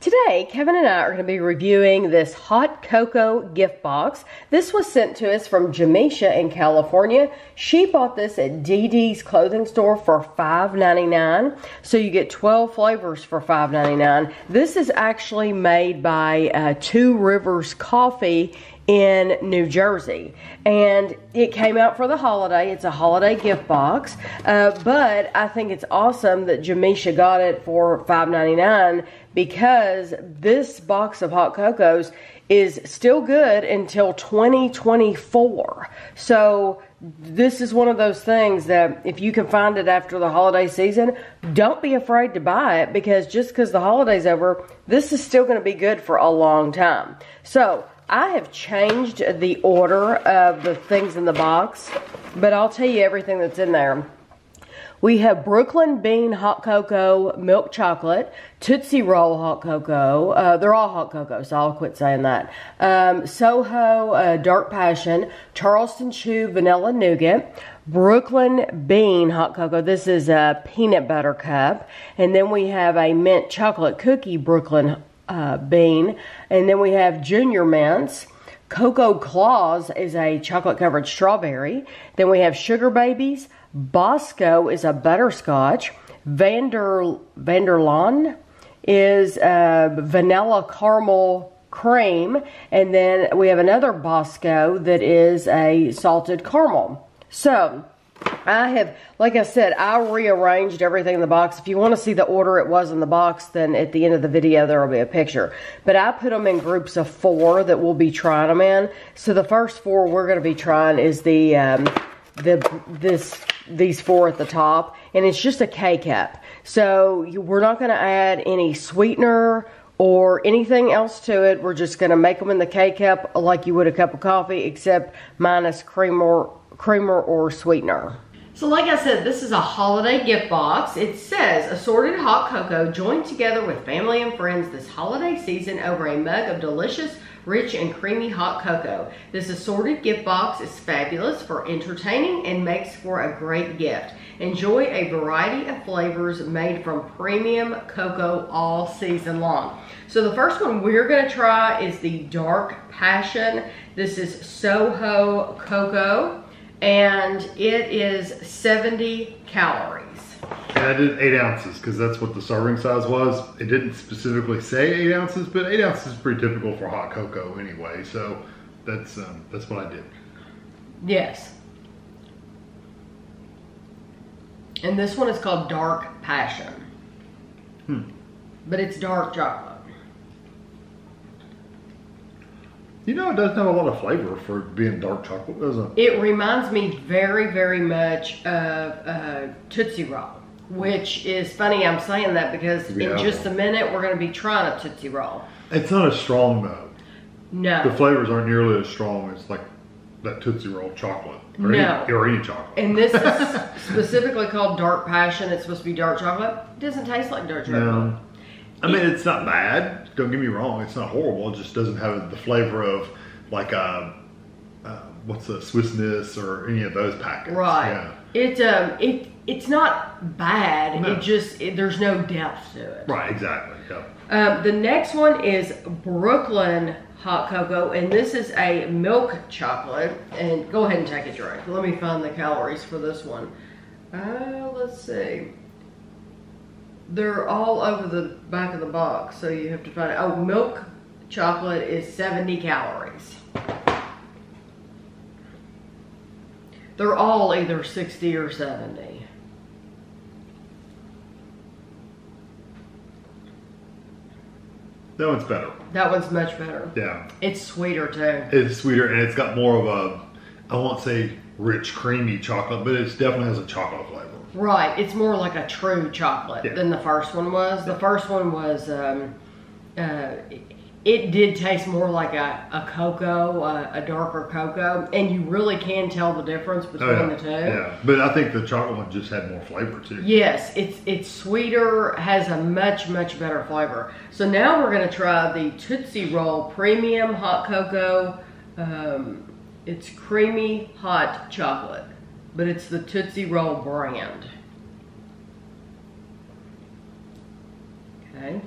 Today, Kevin and I are going to be reviewing this hot cocoa gift box. This was sent to us from Jamisha in California. She bought this at DD's clothing store for $5.99. So you get 12 flavors for $5.99. This is actually made by Two Rivers Coffee in New Jersey, and it came out for the holiday. It's a holiday gift box, but I think it's awesome that Jamisha got it for $5.99 because this box of hot cocos is still good until 2024. So this is one of those things that if you can find it after the holiday season, don't be afraid to buy it, because just because the holiday's over, this is still going to be good for a long time. So I have changed the order of the things in the box, but I'll tell you everything that's in there. We have Brooklyn Bean Hot Cocoa Milk Chocolate, Tootsie Roll Hot Cocoa. They're all hot cocoa, so I'll quit saying that. Soho Dark Passion, Charleston Chew Vanilla Nougat, Brooklyn Bean Hot Cocoa. This is a peanut butter cup. And then we have a mint chocolate cookie Brooklyn Bean, and then we have Junior Mints. Cocoa Claus is a chocolate covered strawberry. Then we have Sugar Babies. Bosco is a butterscotch. Vanderlaan is vanilla caramel cream, and then we have another Bosco that is a salted caramel. So I have, like I said, I rearranged everything in the box. If you want to see the order it was in the box, then at the end of the video, there will be a picture. But I put them in groups of 4 that we'll be trying them in. So the first 4 we're going to be trying is these 4 at the top. And it's just a K-cup. So we're not going to add any sweetener or anything else to it. We're just going to make them in the K-cup like you would a cup of coffee, except minus creamer or sweetener. So like I said, this is a holiday gift box. It says, assorted hot cocoa joined together with family and friends this holiday season over a mug of delicious, rich, and creamy hot cocoa. This assorted gift box is fabulous for entertaining and makes for a great gift. Enjoy a variety of flavors made from premium cocoa all season long. So the first one we're gonna try is the Dark Passion. This is Soho Cocoa. And it is 70 calories. And I did 8 ounces because that's what the serving size was. It didn't specifically say 8 ounces, but 8 ounces is pretty typical for hot cocoa anyway. So that's what I did. Yes. And this one is called Dark Passion. But it's dark chocolate. You know, it doesn't have a lot of flavor for being dark chocolate, does it? It reminds me very, very much of Tootsie Roll, which is funny I'm saying that because in just a minute we're going to be trying a Tootsie Roll. It's not as strong though. No. The flavors aren't nearly as strong as like that Tootsie Roll chocolate or, any chocolate. And this is specifically called Dark Passion. It's supposed to be dark chocolate. It doesn't taste like dark chocolate. No. I mean, it's not bad. Don't get me wrong. It's not horrible. It just doesn't have the flavor of like what's a Swiss Miss or any of those packets. Right. Yeah. It's not bad. No. It just there's no depth to it. Right. Exactly. Yeah. The next one is Brooklyn Hot Cocoa, and this is a milk chocolate. And go ahead and take a drink. Let me find the calories for this one. Let's see. They're all over the back of the box, so you have to find it. Oh, milk chocolate is 70 calories. They're all either 60 or 70. That one's better. That one's much better. Yeah. It's sweeter too. It's sweeter, and it's got more of a, I won't say rich, creamy chocolate, but it definitely has a chocolate flavor. Right, it's more like a true chocolate than the first one was. The first one was, it did taste more like a cocoa, a darker cocoa, and you really can tell the difference between the two. Yeah, but I think the chocolate one just had more flavor too. Yes, it's sweeter, has a much, much better flavor. So now we're going to try the Tootsie Roll Premium Hot Cocoa. It's creamy hot chocolate. But it's the Tootsie Roll brand. Okay.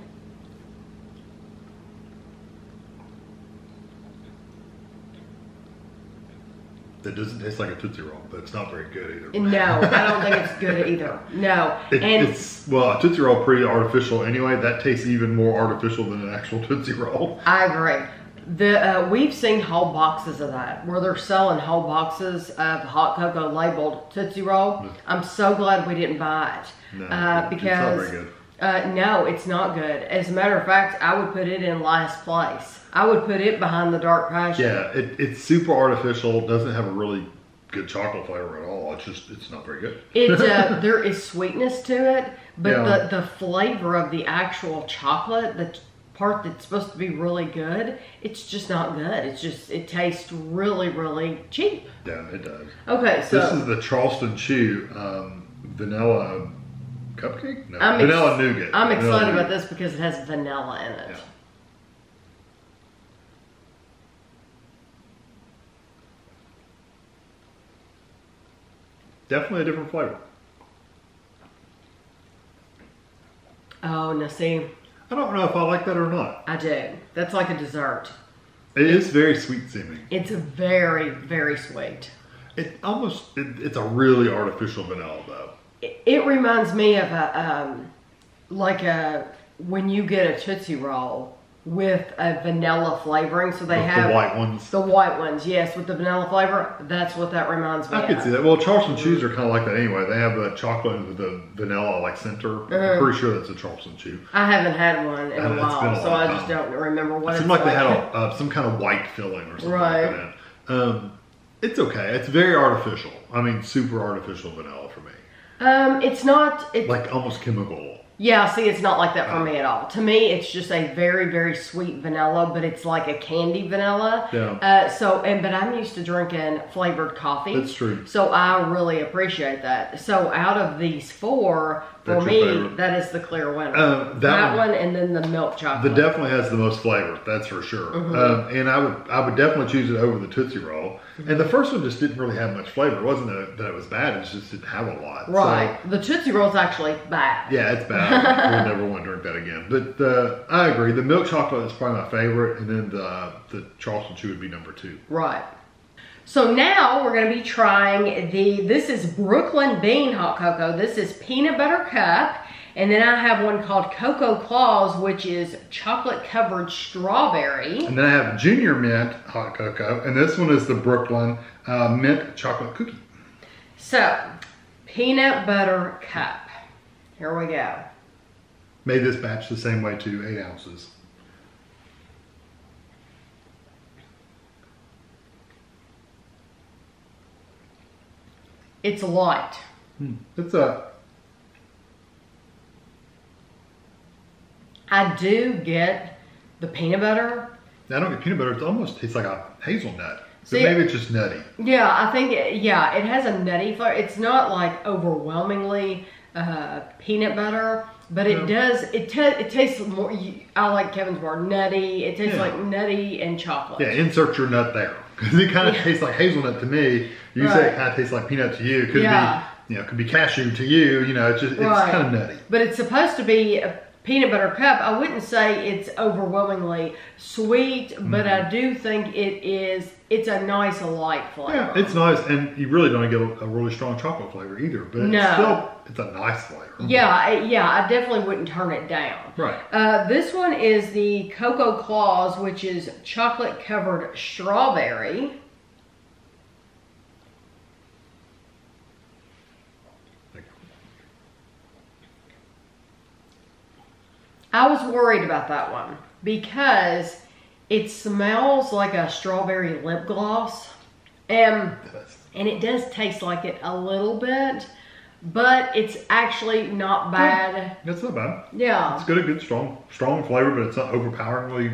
That doesn't taste like a Tootsie Roll, but it's not very good either. No, I don't think it's good either. No. Well, a Tootsie Roll pretty artificial anyway. That tastes even more artificial than an actual Tootsie Roll. I agree. We've seen whole boxes of that, where they're selling whole boxes of hot cocoa labeled Tootsie Roll. I'm so glad we didn't buy it. No, because it's not very good. No, it's not good. As a matter of fact, I would put it in last place. I would put it behind the Dark Passion. Yeah, it's super artificial. Doesn't have a really good chocolate flavor at all. It's just, it's not very good. There is sweetness to it, but yeah, the flavor of the actual chocolate, the part that's supposed to be really good, it's just not good. It's just, it tastes really, really cheap. Yeah, it does. Okay, so. This is the Charleston Chew vanilla cupcake? No, vanilla nougat. I'm excited about this because it has vanilla in it. Yeah. Definitely a different flavor. Oh, now see. I don't know if I like that or not. I do. That's like a dessert. It is very sweet seeming. It's very, very sweet. It's a really artificial vanilla though. It reminds me of when you get a Tootsie Roll with a vanilla flavoring, so they have the white ones. The white ones, yes, with the vanilla flavor. That's what that reminds me of. I could see that. Well, Charleston Chews are kind of like that anyway. They have the chocolate with the vanilla like center. I'm pretty sure that's a Charleston Chew. I haven't had one in a while, so I just don't remember what it's like. It seemed like they had some kind of white filling or something like that. It's okay. It's very artificial. I mean, super artificial vanilla for me. It's not... It's like almost chemical. Yeah, see, it's not like that for me at all. To me, it's just a very, very sweet vanilla, but it's like a candy vanilla. Yeah. But I'm used to drinking flavored coffee. That's true. So I really appreciate that. So out of these four, for me, that is the clear winner. That one, and then the milk chocolate. That definitely has the most flavor. That's for sure. Mm-hmm. And I would definitely choose it over the Tootsie Roll. And the first one just didn't really have much flavor. It wasn't that it was bad. It just didn't have a lot. Right. So, the Tootsie Roll's actually bad. Yeah, it's bad. We'll never want to drink that again. But I agree. The milk chocolate is probably my favorite. And then the Charleston Chew would be number two. Right. So now we're going to be trying this is Brooklyn Bean hot cocoa. This is Peanut Butter Cup. And then I have one called Cocoa Claus, which is chocolate covered strawberry. And then I have Junior Mint hot cocoa. And this one is the Brooklyn Mint chocolate cookie. So, Peanut Butter Cup. Here we go. Made this batch the same way too, 8 ounces. It's light. It's I do get the peanut butter. I don't get peanut butter. It almost tastes like a hazelnut. So maybe it's just nutty. Yeah, I think, it has a nutty flavor. It's not like overwhelmingly peanut butter, but it does, it tastes more, I like Kevin's word, nutty. It tastes like nutty and chocolate. Yeah, insert your nut there. Because it kind of tastes like hazelnut to me. You say it kind of tastes like peanut to you. It could be, it could be cashew to you. You know, it's kind of nutty. But it's supposed to be... Peanut Butter Cup, I wouldn't say it's overwhelmingly sweet, but I do think it's a nice light flavor. Yeah, it's nice, and you really don't get a really strong chocolate flavor either, but it's a nice flavor. Yeah, I definitely wouldn't turn it down. Right. This one is the Cocoa Claus, which is chocolate-covered strawberry. I was worried about that one because it smells like a strawberry lip gloss, and it does taste like it a little bit, but it's actually not bad. It's not bad. Yeah. It's got a good strong flavor, but it's not overpoweringly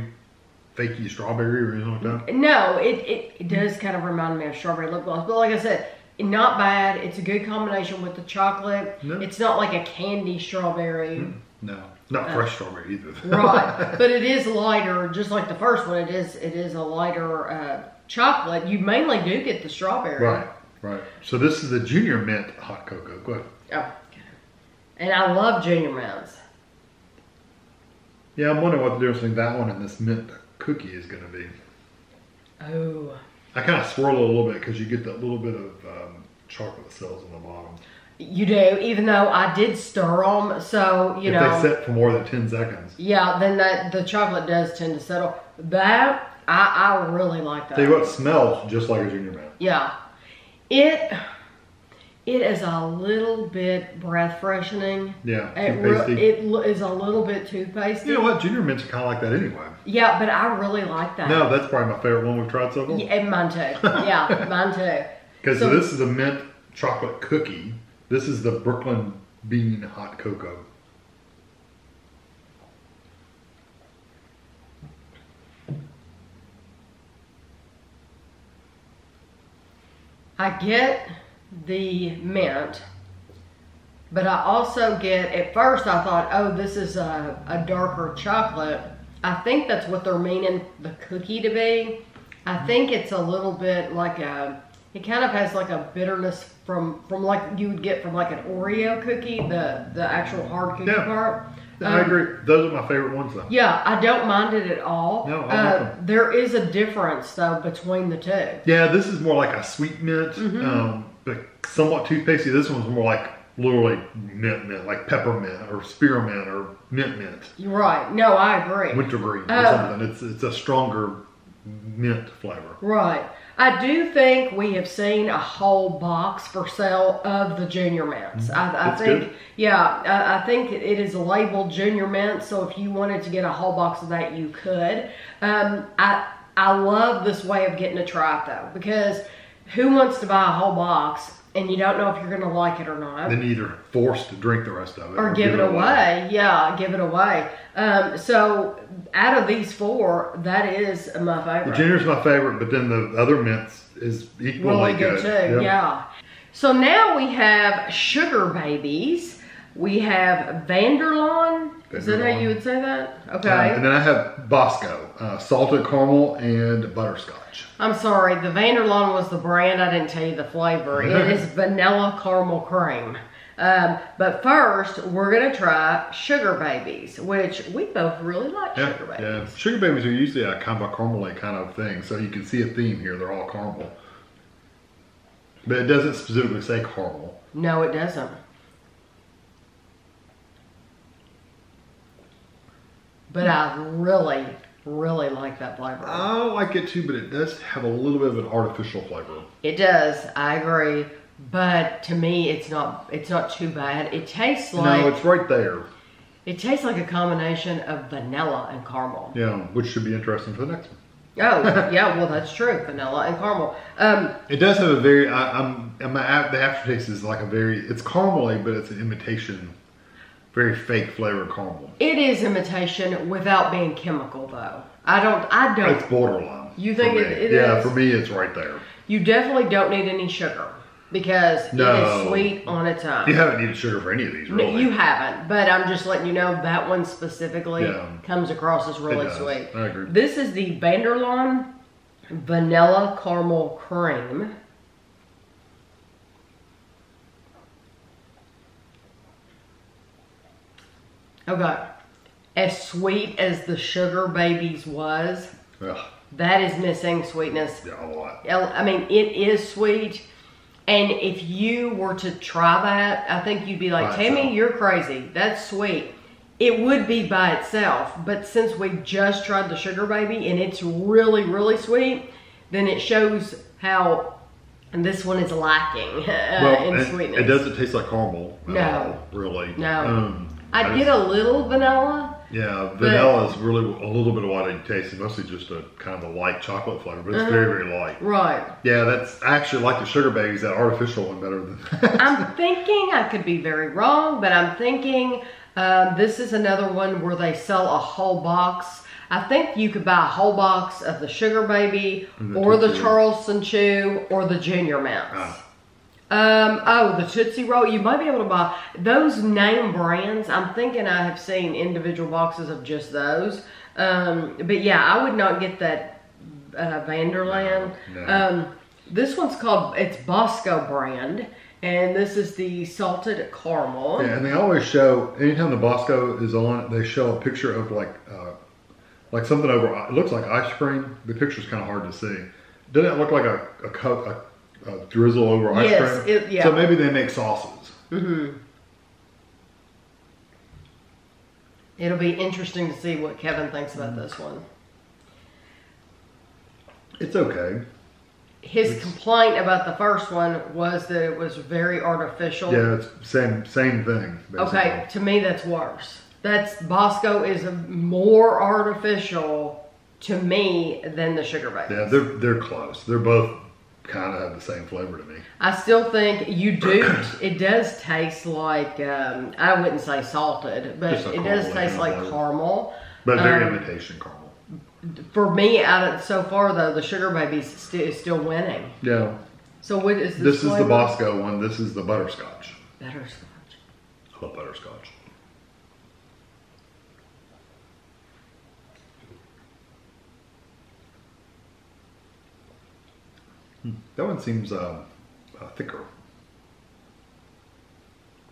fakey strawberry or anything like that. No, it does kind of remind me of strawberry lip gloss, but like I said, not bad. It's a good combination with the chocolate. No. It's not like a candy strawberry. No. Not fresh strawberry either. Right, but it is lighter, just like the first one. It is a lighter chocolate. You mainly do get the strawberry. Right. So this is the Junior Mint hot cocoa. Go ahead. Oh, okay. And I love Junior Mints. Yeah, I'm wondering what the difference between that one and this mint cookie is going to be. Oh. I kind of swirl it a little bit because you get that little bit of chocolate cells on the bottom. You do, even though I did stir them, so you know. If they set for more than 10 seconds. Yeah, then that the chocolate does tend to settle. That, I really like that. Tell you what, it smells just like a Junior Mint. Yeah. It is a little bit breath freshening. Yeah, it is a little bit toothpasty. You know what, Junior Mints are kind of like that anyway. Yeah, but I really like that. No, that's probably my favorite one we've tried so far. Yeah, and mine too. Yeah, mine too. Because so this is a mint chocolate cookie. This is the Brooklyn Bean hot cocoa. I get the mint, but I also get, at first I thought, oh, this is a darker chocolate. I think that's what they're meaning the cookie to be. I think it's a little bit like a, it kind of has like a bitterness from like you would get from like an Oreo cookie, the actual hard cookie part. Yeah, I agree. Those are my favorite ones though. Yeah, I don't mind it at all. No, I like them. There is a difference though between the two. Yeah, this is more like a sweet mint, but somewhat toothpastey. This one's more like literally mint, like peppermint or spearmint or mint. Right. No, I agree. Wintergreen or something. It's a stronger mint flavor. Right. I do think we have seen a whole box for sale of the Junior Mints. I think, good. Yeah, I think it is labeled Junior Mints, so if you wanted to get a whole box of that, you could. I love this way of getting to try it, though, because who wants to buy a whole box and you don't know if you're going to like it or not? Then either forced to drink the rest of it or give it away. Yeah, give it away. So out of these four, that is my favorite. The Junior's my favorite, but then the other mints is equally good too. Yeah. So now we have Sugar Babies. We have Vanderlaan. Is that how you would say that? Okay. And then I have Bosco, salted caramel and butterscotch. I'm sorry, the Vanderlaan was the brand. I didn't tell you the flavor. It is vanilla caramel cream. But first, we're going to try Sugar Babies, which we both really like Sugar Babies. Yeah. Sugar Babies are usually a kind of a caramel kind of thing, so you can see a theme here. They're all caramel. But it doesn't specifically say caramel. No, it doesn't. But I really, really like that flavor. I like it too, but it does have a little bit of an artificial flavor. It does. I agree. But to me, it's not too bad. It tastes like... No, it's right there. It tastes like a combination of vanilla and caramel. Yeah, which should be interesting for the next one. Oh, yeah, well, that's true. Vanilla and caramel. It does have a very... the aftertaste is like a very... It's caramely, but it's an imitation... Very fake flavor caramel. It is imitation without being chemical though. I don't. It's borderline. You think it is? Yeah, for me it's right there. You definitely don't need any sugar because it is sweet on its own. You haven't needed sugar for any of these really. You haven't, but I'm just letting you know that one specifically comes across as really sweet. I agree. This is the Vanderlaan Vanilla Caramel Cream. Okay, as sweet as the Sugar Babies was, that is missing sweetness. Yeah, a lot. I mean, it is sweet, and if you were to try that, I think you'd be like, Tammy, you're crazy. That's sweet. It would be by itself, but since we just tried the Sugar Baby, and it's really, really sweet, then it shows how... And this one is lacking in sweetness. It doesn't taste like caramel at all, really. No. I get a little vanilla. Yeah, vanilla is really a little bit of what it tastes. It's mostly just a kind of a light chocolate flavor, but it's very, very light. Right. Yeah, that's I actually like the Sugar Babies, that artificial one, better than that. I'm thinking, I could be very wrong, but I'm thinking this is another one where they sell a whole box. I think you could buy a whole box of the Sugar Baby or the Charleston Chew or the Junior Mints. The Tootsie Roll, you might be able to buy those name brands. I'm thinking I have seen individual boxes of just those. But yeah, I would not get that Vanderlaan. No. This one's called, it's Bosco brand, and this is the salted caramel. Yeah, and they always show, anytime the Bosco is on, they show a picture of like something over, it looks like ice cream. The picture's kind of hard to see. Doesn't it look like a cup, a drizzle over ice cream? Yes, yeah. So maybe they make sauces. Mm-hmm. It'll be interesting to see what Kevin thinks about this one. It's okay. His complaint about the first one was that it was very artificial. Yeah, it's same thing. Basically. Okay, to me that's worse. That's Bosco is more artificial to me than the Sugar Babies. Yeah, they're close. They're both kind of have the same flavor to me. I still think you do. It does taste like I wouldn't say salted, but it does taste like caramel. But very imitation caramel. For me, so far though, the Sugar Babies is still winning. Yeah. So what is this? This is the Bosco one. This is the butterscotch. Butterscotch. I love butterscotch. That one seems thicker.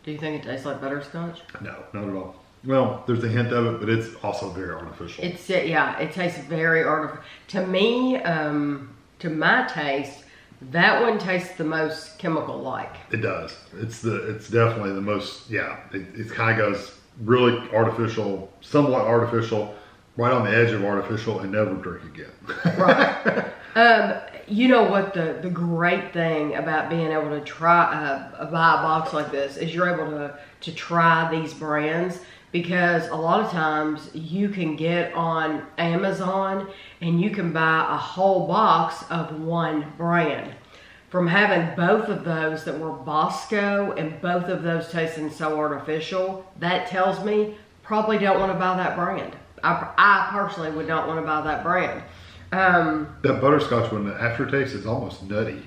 Do you think it tastes like butterscotch? No, not at all. Well, there's a hint of it, but it's also very artificial. It's yeah, it tastes very artificial. To me, to my taste, that one tastes the most chemical-like. It does. It's definitely the most, yeah. It kind of goes really artificial, somewhat artificial, right on the edge of artificial, and never drink again. Right. You know what the great thing about being able to try buy a box like this is you're able to try these brands. Because a lot of times you can get on Amazon and you can buy a whole box of one brand. From having both of those that were Bosco and both of those tasting so artificial, that tells me probably don't want to buy that brand. I personally would not want to buy that brand. That butterscotch one, the aftertaste is almost nutty.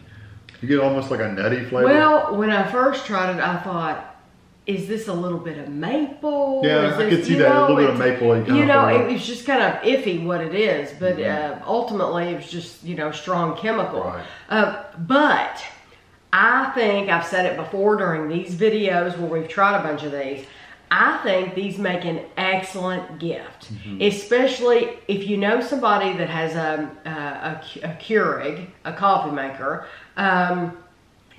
You get almost like a nutty flavor. Well, when I first tried it, I thought, is this a little bit of maple? Yeah, I could see that, a little bit of maple. You know, it's just kind of iffy what it is, but ultimately it was just, you know, strong chemical. Right. But I think, I've said it before during these videos where we've tried a bunch of these, I think these make an excellent gift, especially if you know somebody that has a Keurig, a coffee maker.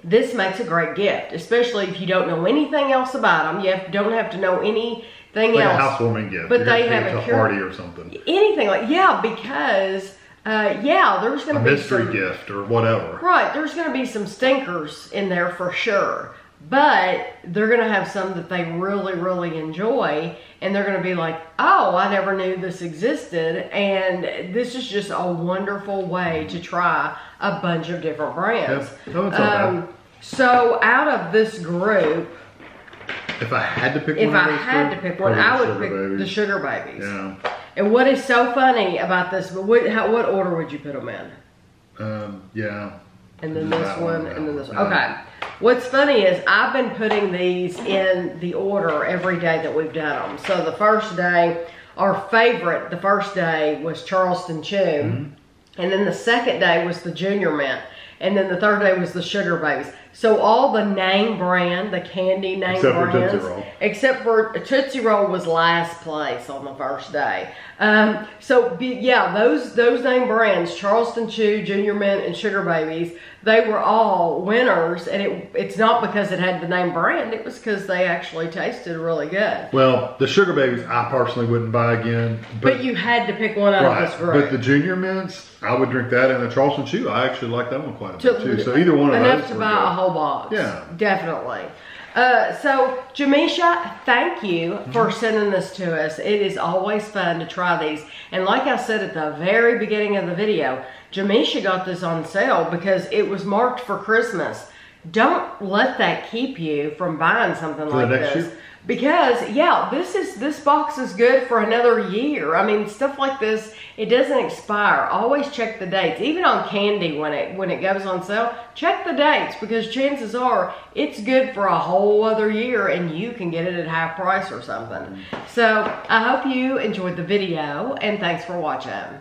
This makes a great gift, especially if you don't know anything else about them. You don't have to know anything else. Like a housewarming gift. But they have a party or something. Anything like, yeah, because, yeah, there's going to be a mystery gift or whatever. Right, there's going to be some stinkers in there for sure. But they're going to have some that they really, really enjoy. And they're going to be like, oh, I never knew this existed. And this is just a wonderful way to try a bunch of different brands. Yes. No, it's okay. So out of this group, if I had to pick one, I would pick the Sugar Babies. Yeah. And what is so funny about this, but what order would you put them in? Yeah. And then this one, and then this one. Okay. What's funny is I've been putting these in the order every day that we've done them. So the first day, our favorite, the first day was Charleston Chew. And then the second day was the Junior Mint. And then the third day was the Sugar Babies. So all the name brand, the candy name brands. Except for Tootsie Roll. Except for Tootsie Roll was last place on the first day. Yeah, those name brands, Charleston Chew, Junior Mint, and Sugar Babies, they were all winners. And it's not because it had the name brand. It was because they actually tasted really good. Well, the Sugar Babies I personally wouldn't buy again. But you had to pick one out of this group. But the Junior Mints, I would drink that. And the Charleston Chew, I actually like that one quite a bit too. So either one of those. Enough to buy a whole box. Yeah. Definitely. So Jamisha, thank you for sending this to us. It is always fun to try these. And like I said at the very beginning of the video, Jamisha got this on sale because it was marked for Christmas. Don't let that keep you from buying something like this. Because yeah, this box is good for another year. I mean, stuff like this, it doesn't expire. Always check the dates. Even on candy when it goes on sale, check the dates because chances are it's good for a whole other year and you can get it at half price or something. So I hope you enjoyed the video and thanks for watching.